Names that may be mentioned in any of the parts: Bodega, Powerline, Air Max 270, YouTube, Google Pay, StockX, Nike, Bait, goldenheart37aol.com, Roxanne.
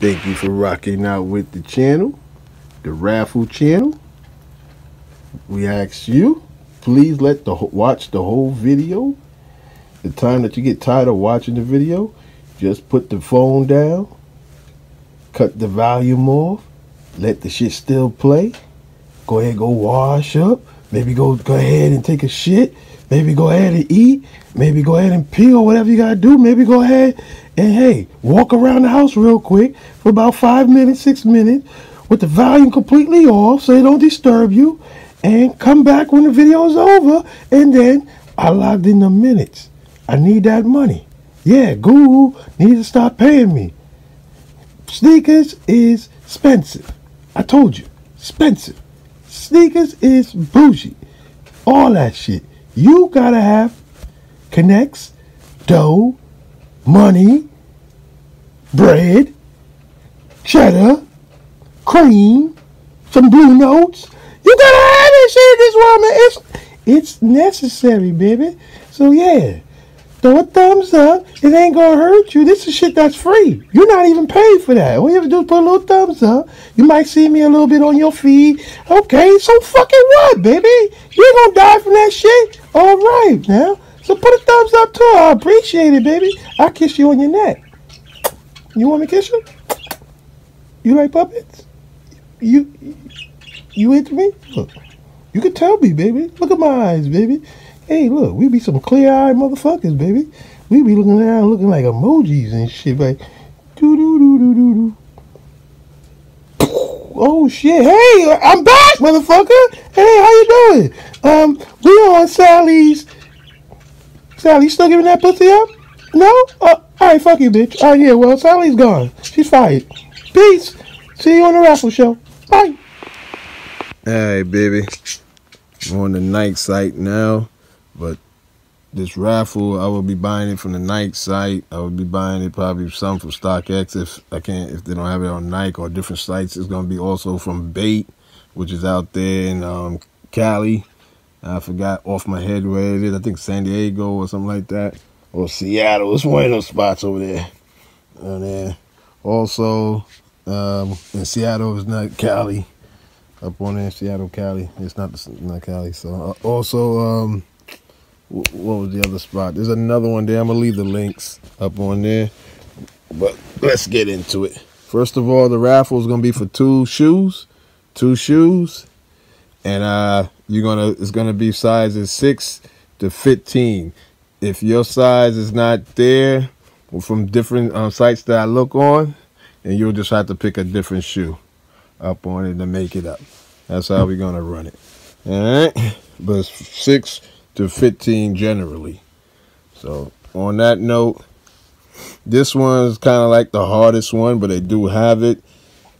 Thank you for rocking out with the channel, the raffle channel. We ask you, please watch the whole video. The time that you get tired of watching the video, just put the phone down, cut the volume off, let the shit still play. Go ahead, go wash up. Maybe go ahead and take a shit. Maybe go ahead and eat. Maybe go ahead and pee or whatever you got to do. Maybe go ahead and, hey, walk around the house real quick for about 5 minutes, 6 minutes with the volume completely off so it don't disturb you. And come back when the video is over. And then I logged in the minutes. I need that money. Yeah, Google needs to stop paying me. Sneakers is expensive. I told you, expensive. Sneakers is bougie. All that shit. You gotta have connects, dough, money, bread, cheddar, cream, some blue notes. You gotta have that shit in this world, man. It's necessary, baby. So yeah, throw a thumbs up. It ain't gonna hurt you. This is shit that's free. You're not even paid for that. All you have to do is put a little thumbs up. You might see me a little bit on your feed. Okay, so fucking what, baby? You ain't gonna die from that shit? All right, now. So put a thumbs up too. I appreciate it, baby. I kiss you on your neck. You want me to kiss you? You like puppets? You into me? Look, you can tell me, baby. Look at my eyes, baby. Hey, look, we be some clear-eyed motherfuckers, baby. We be looking down, looking like emojis and shit, like doo-doo-doo-doo-doo-doo. Oh, shit. Hey, I'm back, motherfucker. Hey, how you doing? We on Sally's. Sally, you still giving that pussy up? No? All right, fuck you, bitch. All right, yeah, well, Sally's gone. She's fired. Peace. See you on the raffle show. Bye. All right, baby. I'm on the Nike site now. But this raffle, I will be buying it from the Nike site. I will be buying it probably some from StockX if they don't have it on Nike or different sites. It's going to be also from Bait, which is out there in Cali. I forgot off my head where it is. I think San Diego or something like that. Or Seattle. It's one of those spots over there. And then also in Seattle, it's not Cali. Up on there, Seattle, Cali. It's not Cali. So also... what was the other spot? There's another one there. I'm going to leave the links up on there. But let's get into it. First of all, the raffle is going to be for two shoes. And it's going to be sizes 6 to 15. If your size is not there, or from different sites that I look on, then you'll just have to pick a different shoe up on it to make it up. That's how we're going to run it. All right? But it's 6 to 15 generally. So on that note, this one's kind of like the hardest one, but they do have it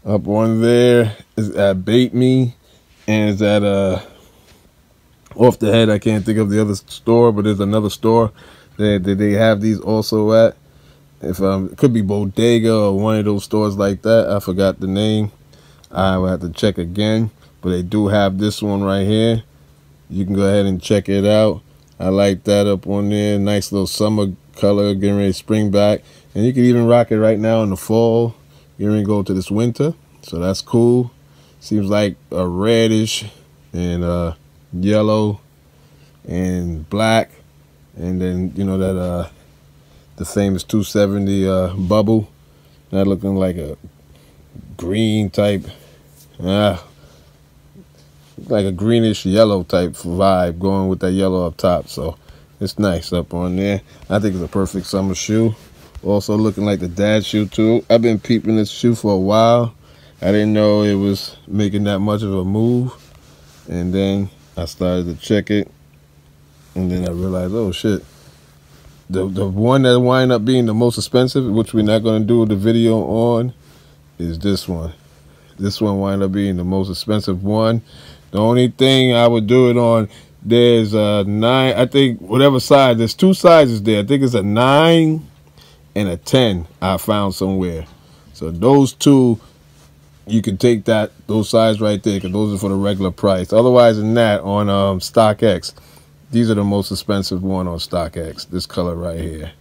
up on there. It's at Bait Me, and it's at off the head I can't think of the other store, but there's another store that they have these also at. If it could be Bodega or one of those stores like that. I forgot the name. I will have to check again, but they do have this one right here. You can go ahead and check it out. I like that up on there. Nice little summer color, getting ready to spring back. And you can even rock it right now in the fall. You're going to go to this winter. So that's cool. Seems like a reddish and yellow and black. And then, you know, that the famous 270 bubble. Not looking like a green type. Like a greenish yellow type vibe going with that yellow up top. So it's nice up on there. I think it's a perfect summer shoe. Also looking like the dad shoe too. I've been peeping this shoe for a while. I didn't know it was making that much of a move. And then I started to check it. And then I realized, oh shit. The one that wind up being the most expensive, which we're not going to do the video on, is this one. This one wind up being the most expensive one. The only thing I would do it on, there's a 9, I think, whatever size. There's two sizes there. I think it's a 9 and a 10 I found somewhere. So those two, you can take those sizes right there because those are for the regular price. Otherwise than that, on StockX, these are the most expensive one on StockX, this color right here.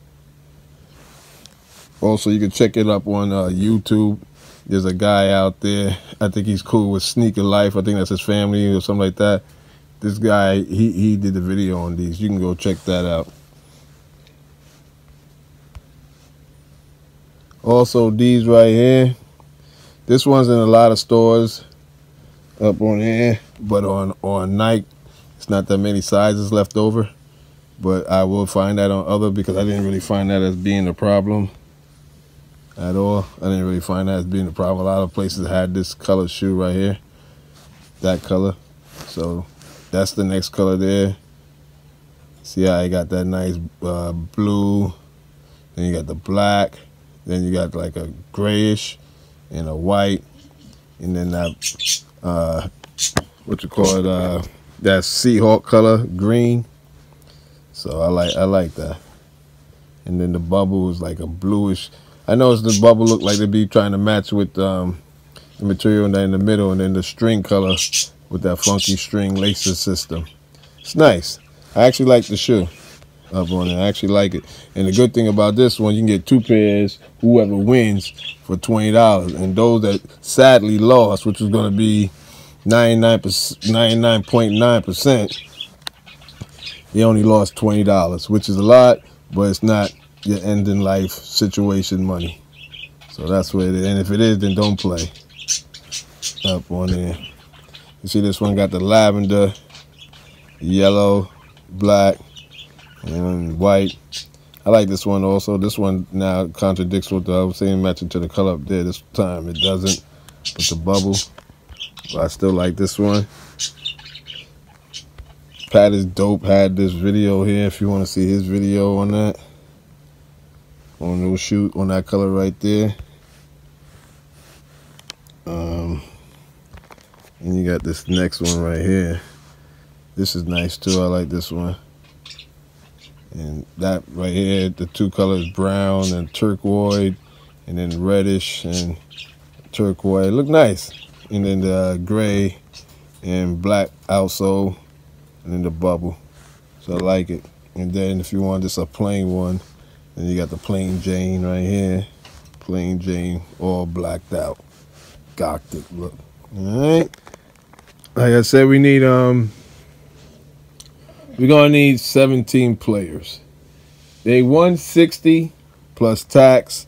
Also, you can check it up on YouTube. There's a guy out there, I think he's cool with Sneaker Life. I think that's his family or something like that. This guy, he did the video on these. You can go check that out. Also, these right here. This one's in a lot of stores up on here. But on Nike, it's not that many sizes left over. But I will find that on other, because I didn't really find that as being a problem at all. I didn't really find that as being a problem. A lot of places had this color shoe right here, that color. So that's the next color there. See how I got that nice blue. Then you got the black. Then you got like a grayish and a white. And then that, that Seahawk color, green. So I like that. And then the bubble is like a bluish. I noticed the bubble looked like they'd be trying to match with the material in the middle, and then the string color with that funky string laces system. It's nice. I actually like the shoe up on it. I actually like it. And the good thing about this one, you can get two pairs, whoever wins, for $20. And those that sadly lost, which is going to be 99.9%, they only lost $20, which is a lot, but it's not your ending life situation money. So that's where it is. And if it is, then don't play. Up on there. You see this one got the lavender, yellow, black, and white. I like this one also. This one now contradicts what I was saying, matching to the color up there. This time it doesn't, with the bubble. But I still like this one. Pat is Dope had this video here if you want to see his video on that. On those shoot, on that color right there. And you got this next one right here. This is nice too. I like this one. And that right here, the two colors, brown and turquoise, and then reddish and turquoise. Look nice. And then the gray and black outsole. And then the bubble. So I like it. And then if you want just a plain one, then you got the plain Jane right here. Plain Jane, all blacked out. Gothic look. Alright. Like I said, we need we're gonna need 17 players. They won 60 plus tax.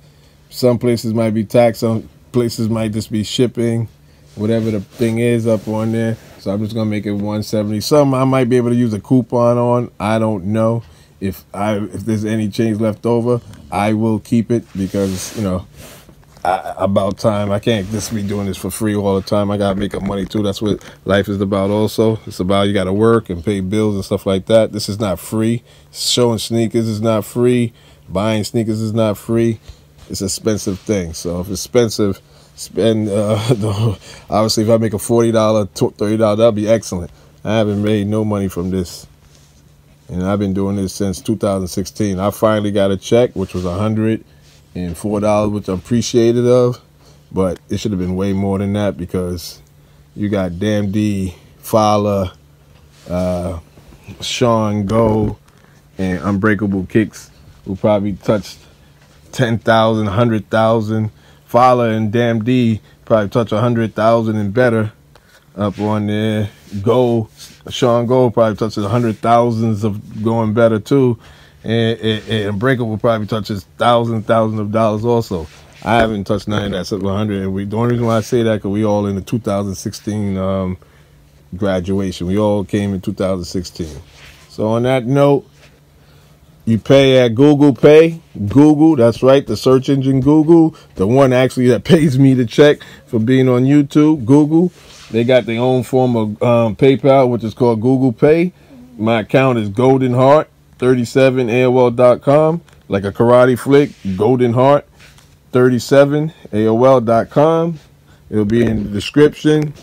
Some places might be tax, some places might just be shipping, whatever the thing is up on there. So I'm just going to make it 170. Some I might be able to use a coupon on. I don't know. If there's any change left over, I will keep it, because, you know, about time. I can't just be doing this for free all the time. I got to make up money too. That's what life is about also. It's about, you got to work and pay bills and stuff like that. This is not free. Showing sneakers is not free. Buying sneakers is not free. It's an expensive thing. So if it's expensive, obviously if I make a $40, $30, that'll be excellent. I haven't made no money from this, and I've been doing this since 2016. I finally got a check, which was $104, which I'm appreciative of, but it should have been way more than that, because you got Damn D, Fowler, Sean Go, and Unbreakable Kicks, who probably touched 10,000, 100,000. Fowler and Damn D probably touch 100,000 and better up on there. Sean Gold probably touches 100,000s of going better too. And Unbreakable probably touches thousands of dollars also. I haven't touched none of that except 100. And the only reason why I say that, because we all in the 2016 graduation. We all came in 2016. So on that note, you pay at Google Pay. Google, that's right, the search engine Google, the one actually that pays me the check for being on YouTube, Google. They got their own form of PayPal, which is called Google Pay. My account is goldenheart37aol.com, like a karate flick, goldenheart37aol.com. It'll be in the description.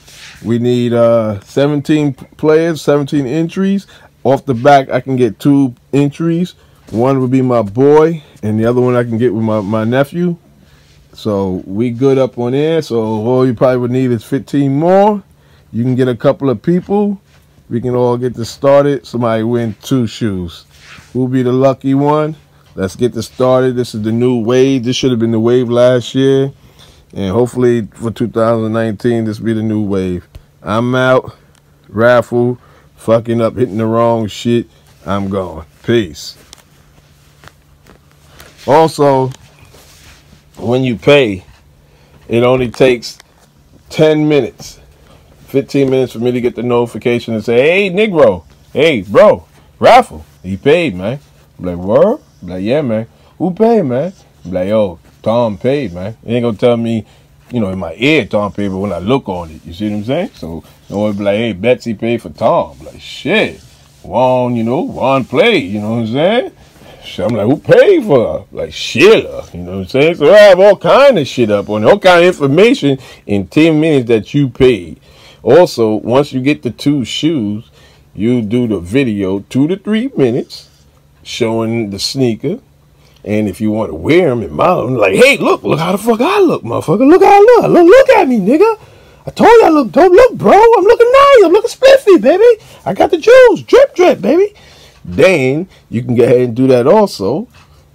We need 17 players, 17 entries. Off the back, I can get 2 entries. One would be my boy, and the other one I can get with my nephew. So we good up on there. So all you probably would need is 15 more. You can get a couple of people. We can all get this started. Somebody win 2 shoes. Who'll be the lucky one? Let's get this started. This is the new wave. This should have been the wave last year. And hopefully for 2019, this will be the new wave. I'm out. Raffle. Fucking up. Hitting the wrong shit. I'm gone. Peace. Also, when you pay, it only takes 10 minutes, 15 minutes for me to get the notification and say, hey, Negro. Hey, bro. Raffle. He paid, man. I'm like, what? I'm like, yeah, man. Who paid, man? I'm like, yo, Tom paid, man. He ain't gonna tell me, you know, in my ear, Tom paid, but when I look on it, you see what I'm saying? So, you know, it'd be like, hey, Betsy paid for Tom. I'm like, shit, Juan, you know, Juan played, you know what I'm saying? So I'm like, who paid for her? I'm like, Sheila, you know what I'm saying? So I have all kind of shit up on it, all kind of information in 10 minutes that you paid. Also, once you get the two shoes, you do the video, 2 to 3 minutes, showing the sneaker, and if you want to wear them and model them, like, hey, look how the fuck I look, motherfucker, look how I look, look at me, nigga, I told you I look dope, look, bro, I'm looking nice, I'm looking spiffy, baby, I got the jewels, drip, drip, baby. Then you can go ahead and do that also,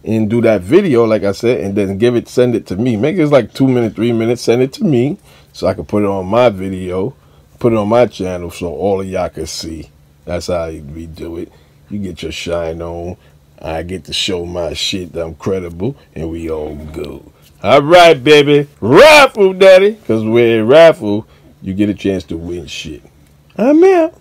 and do that video, like I said, and then give it, send it to me, make it like 2 minutes, 3 minutes, send it to me, so I can put it on my video, put it on my channel, so all of y'all can see. That's how we do it. You get your shine on. I get to show my shit that I'm credible. And we all go. All right, baby. Raffle, daddy. Because we're at raffle, you get a chance to win shit. I'm out.